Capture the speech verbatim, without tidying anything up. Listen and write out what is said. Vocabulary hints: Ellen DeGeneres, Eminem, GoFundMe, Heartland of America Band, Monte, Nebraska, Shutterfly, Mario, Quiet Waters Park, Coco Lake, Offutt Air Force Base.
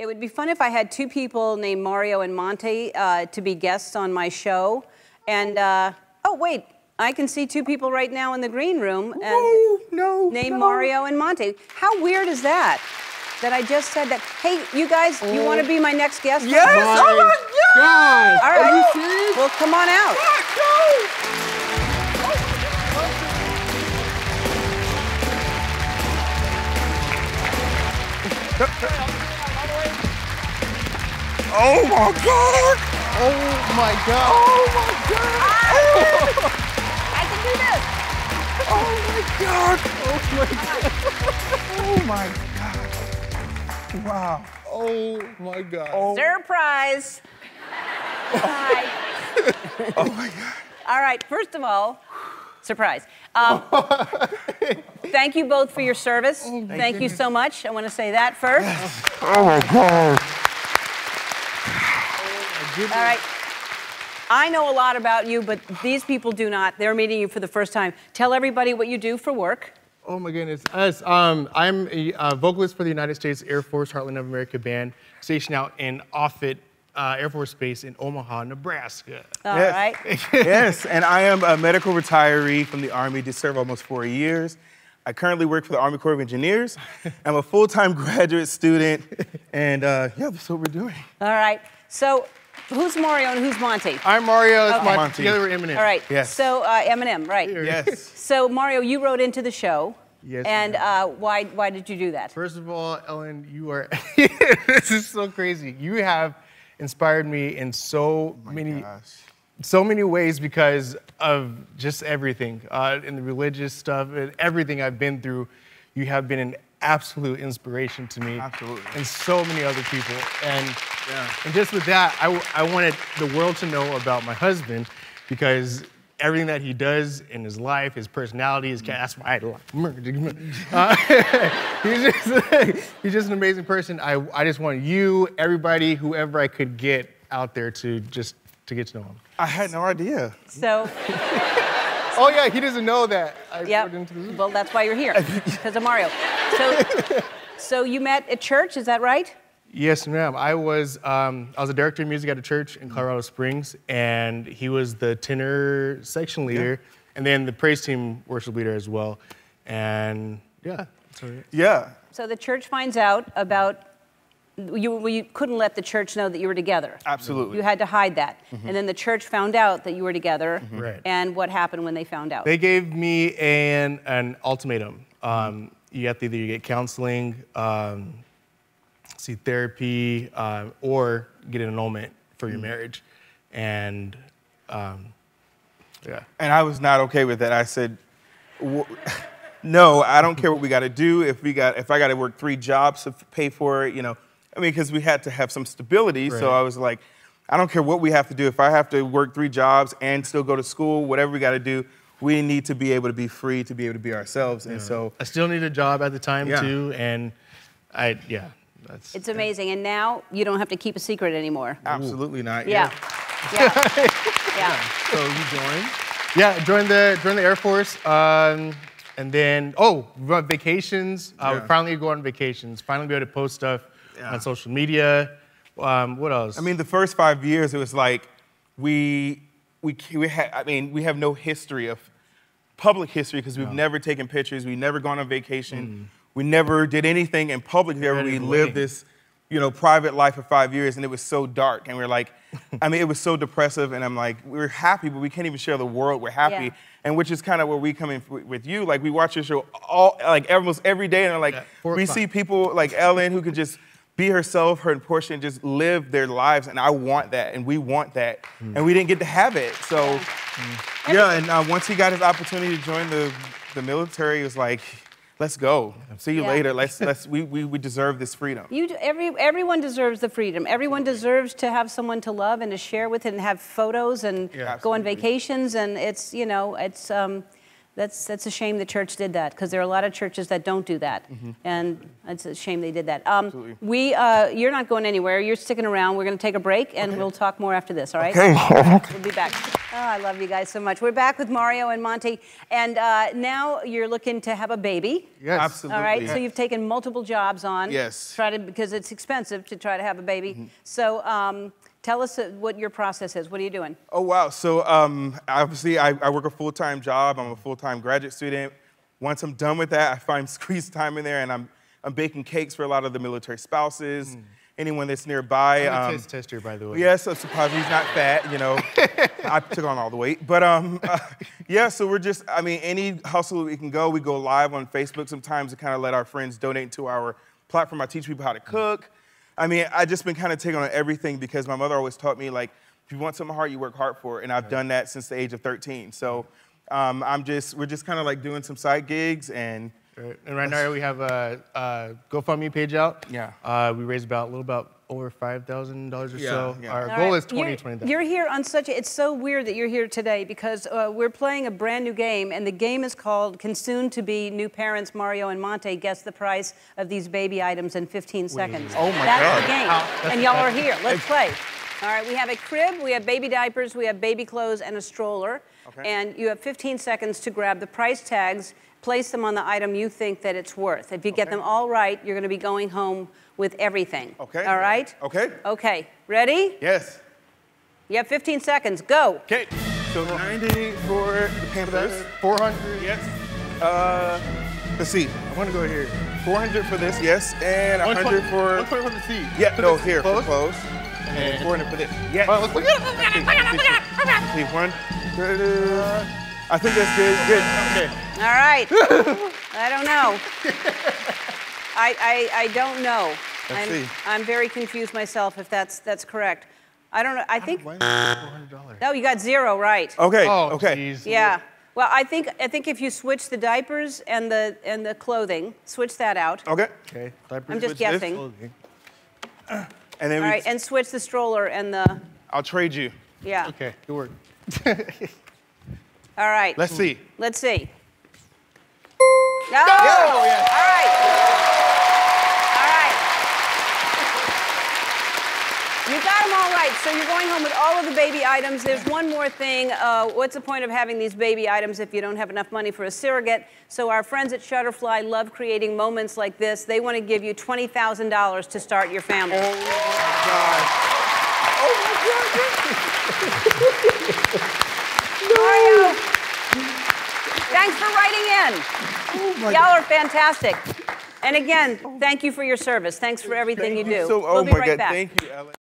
It would be fun if I had two people named Mario and Monte uh, to be guests on my show. And, uh, oh, wait, I can see two people right now in the green room. And no, no, named no. Mario and Monte. How weird is that? That I just said that. Hey, you guys, oh. you want to be my next guest? Yes! My oh, my God! God. All right. Are you serious? Well, come on out. God, no. Oh my God! Oh my God! Oh my God! I can do this! Oh my God! Oh my God! Oh my God! Wow! Oh my God! Oh. Surprise! Hi! Oh my God! All right. First of all, surprise. Um, Thank you both for your service. Oh, thank thank you so much. I want to say that first. Oh, my God. Oh, all right. I know a lot about you, but these people do not. They're meeting you for the first time. Tell everybody what you do for work. Oh, my goodness. Yes, um, I'm a uh, vocalist for the United States Air Force Heartland of America Band, stationed out in Offutt uh, Air Force Base in Omaha, Nebraska. All yes. right. Yes, and I am a medical retiree from the Army. Did serve almost four years. I currently work for the Army Corps of Engineers. I'm a full-time graduate student, and uh, yeah, that's what we're doing. All right. So, who's Mario and who's Monte? I'm Mario. Okay. I'm Monte. Together we're Eminem. All right. Yes. So uh, Eminem, right? Yes. So Mario, you wrote into the show. Yes. And uh, why why did you do that? First of all, Ellen, you are this is so crazy. You have inspired me in so oh my many. Gosh. So many ways because of just everything, uh, and the religious stuff and everything I've been through. You have been an absolute inspiration to me. Absolutely. And so many other people. And, yeah. and just with that, I, I wanted the world to know about my husband because everything that he does in his life, his personality, his cat, that's why I love uh, he's, just, he's just an amazing person. I, I just want you, everybody, whoever I could get out there to just to get to know him. I had no idea. So. Oh yeah, he doesn't know that. Yeah. Well, that's why you're here, because of Mario. So, so you met at church, is that right? Yes, ma'am. I was um, I was a director of music at a church in Colorado Springs, and he was the tenor section leader, yeah. and then the praise team worship leader as well, and yeah. Sorry. Yeah. So the church finds out about. You, you couldn't let the church know that you were together. Absolutely. You had to hide that. Mm-hmm. And then the church found out that you were together. Mm-hmm. Right. And what happened when they found out? They gave me an, an ultimatum. Um, you have to either you get counseling, um, see therapy, um, or get an annulment for your mm-hmm. marriage. And um, yeah. And I was not okay with that. I said, no, I don't care what we got to do. If we got, if I got to work three jobs to pay for it, you know. I mean, because we had to have some stability, right. so I was like, I don't care what we have to do. If I have to work three jobs and still go to school, whatever we got to do, we need to be able to be free, to be able to be ourselves. Yeah. And so I still needed a job at the time, yeah. too, and I, yeah. That's, it's amazing, yeah. and now you don't have to keep a secret anymore. Absolutely Ooh. Not. Yeah. Yeah. yeah. yeah. So you joined? Yeah, joined the, joined the Air Force. Um, and then, oh, vacations. Yeah. Uh, we finally go on vacations, finally be able to post stuff. Yeah. On social media, um, what else? I mean, the first five years, it was like we, we, we had. I mean, we have no history of public history because we've no. never taken pictures, we've never gone on vacation, mm. we never did anything in public. We lived waiting. this, you know, private life for five years, and it was so dark. And we we're like, I mean, it was so depressive. And I'm like, we're happy, but we can't even share the world. We're happy, yeah. and which is kind of where we come in with you. Like, we watch your show all, like, almost every day, and like, yeah, we see people like Ellen who could just. Be herself, her and Portia, and just live their lives, and I want that, and we want that, mm. and we didn't get to have it. So, mm. yeah, and uh, once he got his opportunity to join the the military, it was like, let's go. See you yeah. later. Let's let's we, we we deserve this freedom. You every everyone deserves the freedom. Everyone deserves to have someone to love and to share with, and have photos and yeah, go on vacations, and it's you know it's. Um, That's, that's a shame the church did that, because there are a lot of churches that don't do that, mm-hmm. and it's a shame they did that. Um, Absolutely. We, uh, you're not going anywhere. You're sticking around. We're going to take a break, and okay. we'll talk more after this, all right? Okay. We'll be back. Oh, I love you guys so much. We're back with Mario and Monte, and uh, now you're looking to have a baby. Yes, absolutely. All right, yes. So you've taken multiple jobs on. Yes. Try to because it's expensive to try to have a baby. Mm-hmm. So um, tell us what your process is. What are you doing? Oh wow. So um, obviously, I, I work a full-time job. I'm a full-time graduate student. Once I'm done with that, I find squeeze time in there, and I'm I'm baking cakes for a lot of the military spouses. Mm. Anyone that's nearby. I'm a um, taste tester, by the way. Yes, yeah, so surprised he's not fat, you know. I took on all the weight. But um, uh, yeah, so we're just, I mean, any hustle we can go, we go live on Facebook sometimes to kind of let our friends donate to our platform. I teach people how to cook. I mean, I've just been kind of taking on everything because my mother always taught me, like, if you want something hard, you work hard for it. And I've right. done that since the age of thirteen. So um, I'm just, we're just kind of like doing some side gigs and And right now we have a, a GoFundMe page out. Yeah. Uh, we raised about a little about over five thousand dollars or yeah, so. Yeah. Our All goal right. is twenty, twenty thousand. You're here on such. A, it's so weird that you're here today because uh, we're playing a brand new game, and the game is called "Can Soon to Be New Parents Mario and Monte Guess the Price of These Baby Items in fifteen Wait. Seconds." Oh my that's God! The game. That's the game, and y'all are here. Let's play. All right, we have a crib, we have baby diapers, we have baby clothes, and a stroller. Okay. And you have fifteen seconds to grab the price tags, place them on the item you think that it's worth. If you okay. get them all right, you're going to be going home with everything. Okay. All right? Okay. Okay. Ready? Yes. You have fifteen seconds. Go. Okay. So ninety for the Pampers. four hundred. Yes. Uh, let's see. I want to go here. four hundred for this, yes. And one hundred for... one hundred for the seat. Yeah, for no, here, clothes? For clothes. And four hundred for this. Yeah. Well, let's look at it. Look at it. Look at it. One. I think that's good. Good. Okay. All right. I don't know. I, I, I don't know. Let's I'm, see. I'm very confused myself if that's that's correct. I don't know. I think. Why is it four hundred dollars? No, you got zero right. Okay. Oh, okay. Geez. Yeah. Well, I think I think if you switch the diapers and the and the clothing, switch that out. Okay. Okay. Diapers. I'm just switch guessing. This. And then all right, and switch the stroller and the... I'll trade you. Yeah. Okay, good work. All right. Let's see. Let's see. No! No! Oh, yeah. All right. All right. You got them all right, so you're going home with all of the baby items. There's one more thing. Uh, what's the point of having these baby items if you don't have enough money for a surrogate? So our friends at Shutterfly love creating moments like this. They want to give you twenty thousand dollars to start your family. Oh, my God. Oh, my God. Mario, thanks for writing in. Oh y'all are fantastic. And again, thank you for your service. Thanks for everything thank you do. So, oh we'll be my right God. Back. Thank you, Ellen.